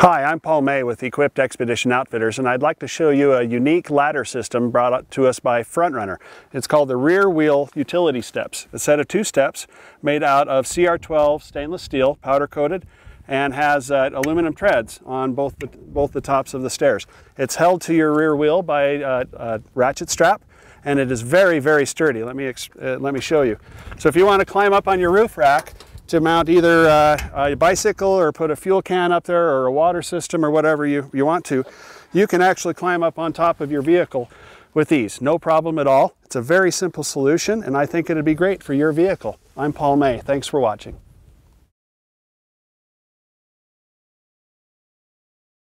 Hi, I'm Paul May with Equipped Expedition Outfitters, and I'd like to show you a unique ladder system brought to us by Frontrunner. It's called the Rear Wheel Utility Steps. A set of two steps made out of CR12 stainless steel, powder coated, and has aluminum treads on both the tops of the stairs. It's held to your rear wheel by a ratchet strap, and it is very, very sturdy. Let me show you. So if you want to climb up on your roof rack to mount either a bicycle or put a fuel can up there or a water system or whatever you want to, you can actually climb up on top of your vehicle with these. No problem at all. It's a very simple solution, and I think it'd be great for your vehicle. I'm Paul May. Thanks for watching.